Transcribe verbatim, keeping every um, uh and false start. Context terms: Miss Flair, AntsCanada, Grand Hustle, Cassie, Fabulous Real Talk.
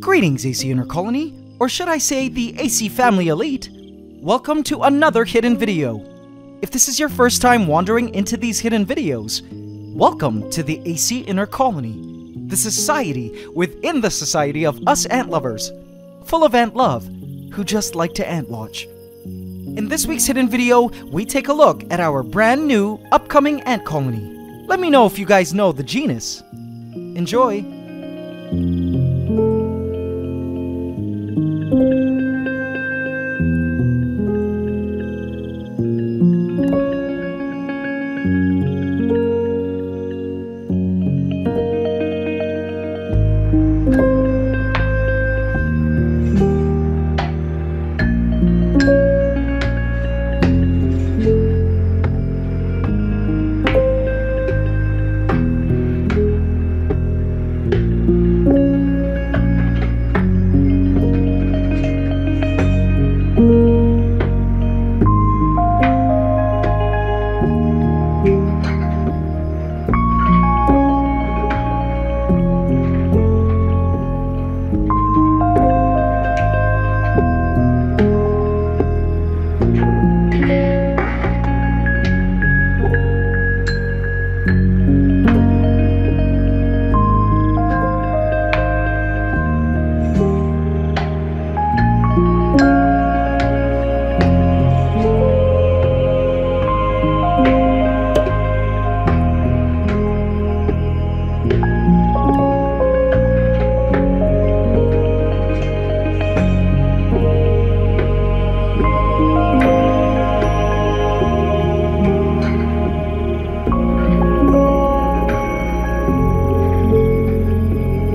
Greetings, A C Inner Colony, or should I say the A C Family Elite. Welcome to another hidden video. If this is your first time wandering into these hidden videos, welcome to the A C Inner Colony, the society within the society of us ant lovers, full of ant love, who just like to ant watch. In this week's hidden video, we take a look at our brand new upcoming ant colony. Let me know if you guys know the genus. Enjoy!